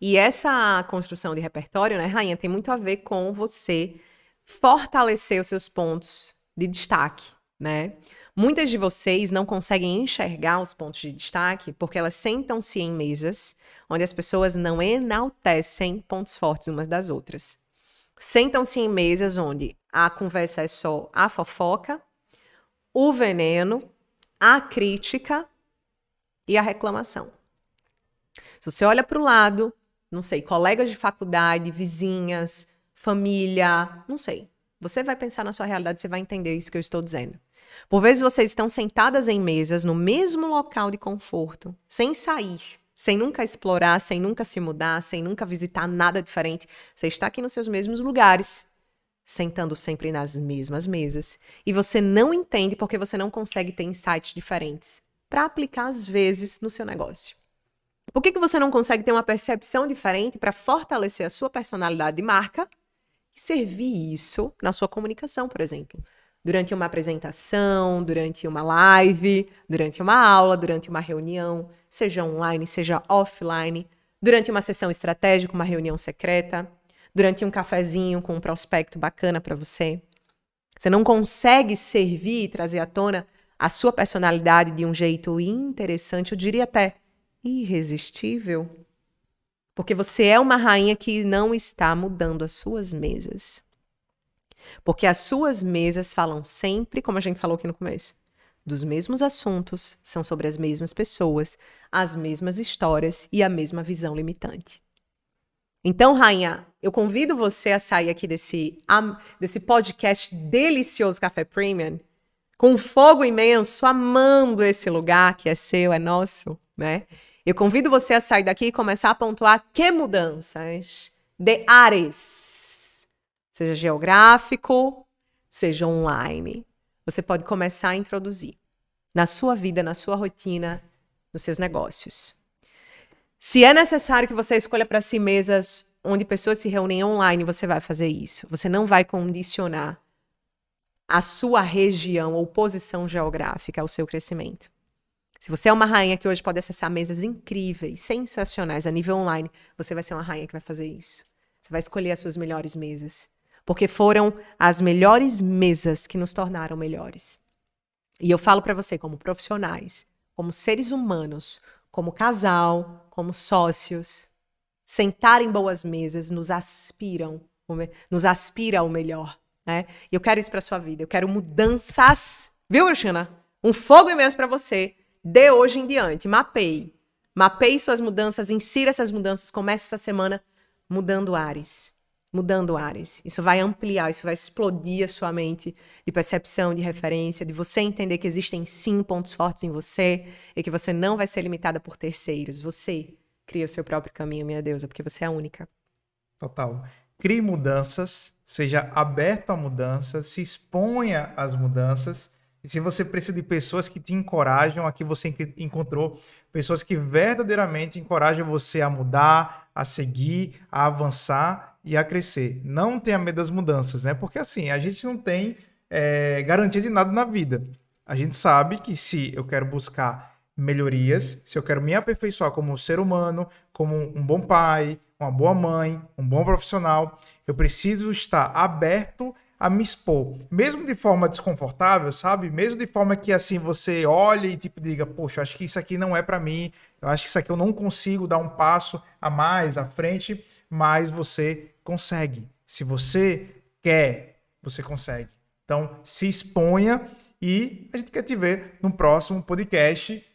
E essa construção de repertório, né, Rainha, tem muito a ver com você fortalecer os seus pontos de destaque, né? Muitas de vocês não conseguem enxergar os pontos de destaque porque elas sentam-se em mesas onde as pessoas não enaltecem pontos fortes umas das outras. Sentam-se em mesas onde a conversa é só a fofoca, o veneno, a crítica e a reclamação. Se você olha para o lado, não sei, colegas de faculdade, vizinhas, família, não sei. Você vai pensar na sua realidade, você vai entender isso que eu estou dizendo. Por vezes vocês estão sentadas em mesas no mesmo local de conforto, sem sair, sem nunca explorar, sem nunca se mudar, sem nunca visitar nada diferente. Você está aqui nos seus mesmos lugares, sentando sempre nas mesmas mesas. E você não entende porque você não consegue ter insights diferentes para aplicar às vezes no seu negócio. Por que você não consegue ter uma percepção diferente para fortalecer a sua personalidade de marca e servir isso na sua comunicação, por exemplo? Durante uma apresentação, durante uma live, durante uma aula, durante uma reunião, seja online, seja offline, durante uma sessão estratégica, uma reunião secreta, durante um cafezinho com um prospecto bacana para você. Você não consegue servir e trazer à tona a sua personalidade de um jeito interessante, eu diria até irresistível, porque você é uma rainha que não está mudando as suas mesas. Porque as suas mesas falam sempre, como a gente falou aqui no começo, dos mesmos assuntos, são sobre as mesmas pessoas, as mesmas histórias e a mesma visão limitante. Então, rainha, eu convido você a sair aqui desse podcast delicioso Café Premium, com fogo imenso, amando esse lugar que é seu, é nosso, né? Eu convido você a sair daqui e começar a pontuar que mudanças de áreas, seja geográfico, seja online. Você pode começar a introduzir na sua vida, na sua rotina, nos seus negócios. Se é necessário que você escolha para si mesas onde pessoas se reúnem online, você vai fazer isso. Você não vai condicionar a sua região ou posição geográfica ao seu crescimento. Se você é uma rainha que hoje pode acessar mesas incríveis, sensacionais a nível online, você vai ser uma rainha que vai fazer isso. Você vai escolher as suas melhores mesas. Porque foram as melhores mesas que nos tornaram melhores. E eu falo para você como profissionais, como seres humanos, como casal, como sócios. Sentar em boas mesas nos aspira ao melhor, né? E eu quero isso para sua vida. Eu quero mudanças. Viu, Ursana? Um fogo imenso para você. De hoje em diante, mapeie. Mapeie suas mudanças, insira essas mudanças. Comece essa semana mudando ares. Mudando áreas. Isso vai ampliar, isso vai explodir a sua mente de percepção, de referência, de você entender que existem sim pontos fortes em você e que você não vai ser limitada por terceiros. Você cria o seu próprio caminho, minha deusa, porque você é a única. Total. Crie mudanças, seja aberto a mudanças, se exponha às mudanças. E se você precisa de pessoas que te encorajam, aqui você encontrou pessoas que verdadeiramente encorajam você a mudar, a seguir, a avançar e a crescer. Não tenha medo das mudanças, né? Porque assim, a gente não tem garantia de nada na vida. A gente sabe que se eu quero buscar melhorias, se eu quero me aperfeiçoar como ser humano, como um bom pai, uma boa mãe, um bom profissional, eu preciso estar aberto a me expor, mesmo de forma desconfortável, sabe? Mesmo de forma que assim você olha e tipo diga, poxa, acho que isso aqui não é para mim, eu acho que isso aqui eu não consigo dar um passo a mais à frente, mas você consegue. Se você quer, você consegue. Então, se exponha e a gente quer te ver no próximo podcast